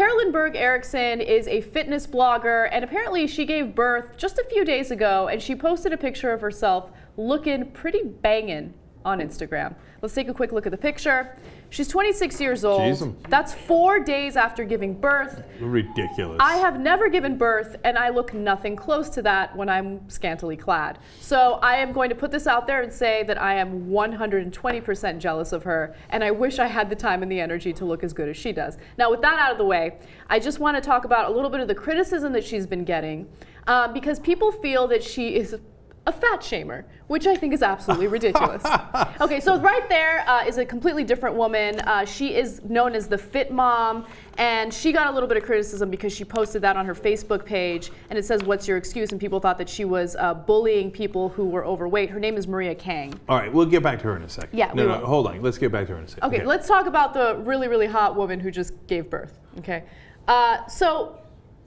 Caroline Berg Eriksen is a fitness blogger, and apparently she gave birth just a few days ago, and she posted a picture of herself looking pretty bangin' on Instagram. Let's take a quick look at the picture. She's 26 years old. Jesus. That's 4 days after giving birth. Ridiculous. I have never given birth, and I look nothing close to that when I'm scantily clad. So I am going to put this out there and say that I am 120% jealous of her, and I wish I had the time and the energy to look as good as she does. Now, with that out of the way, I just want to talk about a little bit of the criticism that she's been getting, because people feel that she is a fat shamer, which I think is absolutely ridiculous. Okay, so right there is a completely different woman. She is known as the Fit Mom, and she got a little bit of criticism because she posted that on her Facebook page, and it says, "What's your excuse?" And people thought that she was bullying people who were overweight. Her name is Maria Kang. All right, we'll get back to her in a second. Yeah, no, no, hold on. Let's get back to her in a second. Okay, let's talk about the really, really hot woman who just gave birth. Okay, so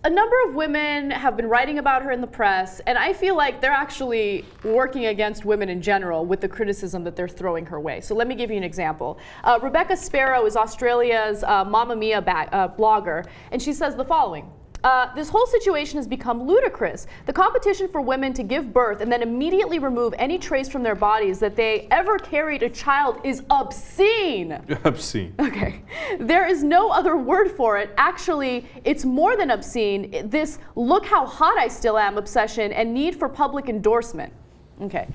a number of women have been writing about her in the press, and I feel like they're actually working against women in general with the criticism that they're throwing her way. So let me give you an example. Rebecca Sparrow is Australia's Mama Mia blogger, and she says the following. This whole situation has become ludicrous. The competition for women to give birth and then immediately remove any trace from their bodies that they ever carried a child is obscene. Obscene. Okay. There is no other word for it. Actually, it's more than obscene. This "look how hot I still am" obsession and need for public endorsement. Okay.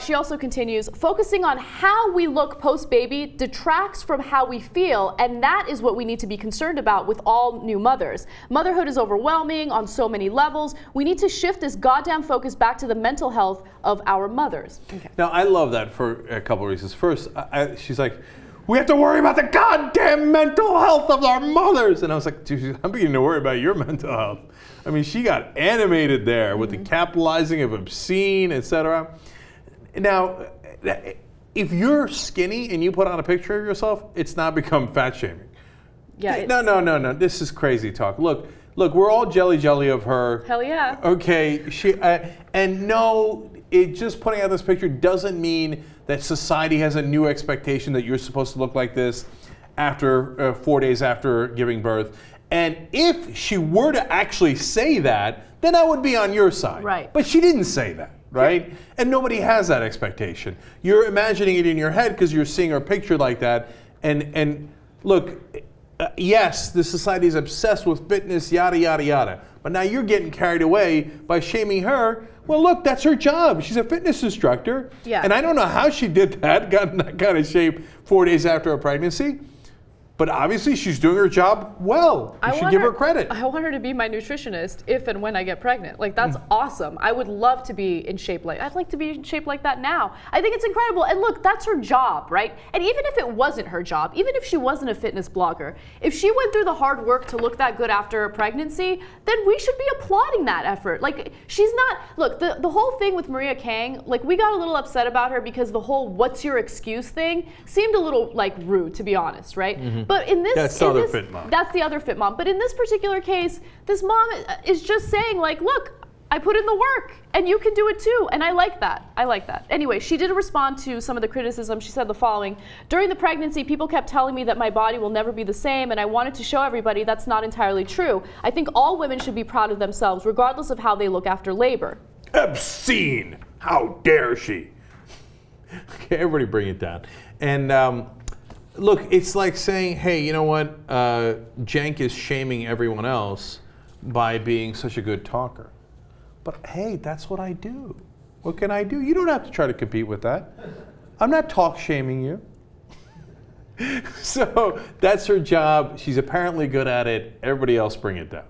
She also continues, "Focusing on how we look post-baby detracts from how we feel, and that is what we need to be concerned about with all new mothers. Motherhood is overwhelming on so many levels. We need to shift this goddamn focus back to the mental health of our mothers." Okay. Now, I love that for a couple of reasons. First, she's like, "We have to worry about the goddamn mental health of our mothers." And I was like, dude, I'm beginning to worry about your mental health. I mean, she got animated there with the capitalizing of obscene, etc. Now, if you're skinny and you put on a picture of yourself, it's not become fat shaming. Yeah. No, no, no, no. This is crazy talk. Look, look, we're all jelly of her. Hell yeah. Okay. She and no, it just putting out this picture doesn't mean that society has a new expectation that you're supposed to look like this after 4 days after giving birth. And if she were to actually say that, then I would be on your side. Right. But she didn't say that. Right? And nobody has that expectation. You're imagining it in your head because you're seeing her picture like that. And look, yes, the society is obsessed with fitness, yada, yada, yada. But now you're getting carried away by shaming her. Well, look, that's her job. She's a fitness instructor. Yeah. And I don't know how she did that, got in that kind of shape 4 days after a pregnancy. But obviously, she's doing her job well. You should give her credit. I want her to be my nutritionist if and when I get pregnant. Like, that's awesome. I would love to be in shape like that. I'd like to be in shape like that now. I think it's incredible. And look, that's her job, right? And even if it wasn't her job, even if she wasn't a fitness blogger, if she went through the hard work to look that good after a pregnancy, then we should be applauding that effort. Like, she's not, look, the whole thing with Maria Kang, like, we got a little upset about her because the whole "what's your excuse" thing seemed a little, like, rude, to be honest, right? Mm-hmm. But in this, that's the other Fit Mom. But in this particular case, this mom is just saying, like, look, I put in the work and you can do it too. And I like that. I like that. Anyway, she did respond to some of the criticism. She said the following. "During the pregnancy, people kept telling me that my body will never be the same, and I wanted to show everybody that's not entirely true. I think all women should be proud of themselves, regardless of how they look after labor." Obscene. How dare she? Okay, everybody bring it down. And, look, it's like saying, hey, you know what, Cenk is shaming everyone else by being such a good talker. But hey, that's what I do. What can I do? You don't have to try to compete with that. I'm not talk shaming you. So that's her job. She's apparently good at it. Everybody else bring it down.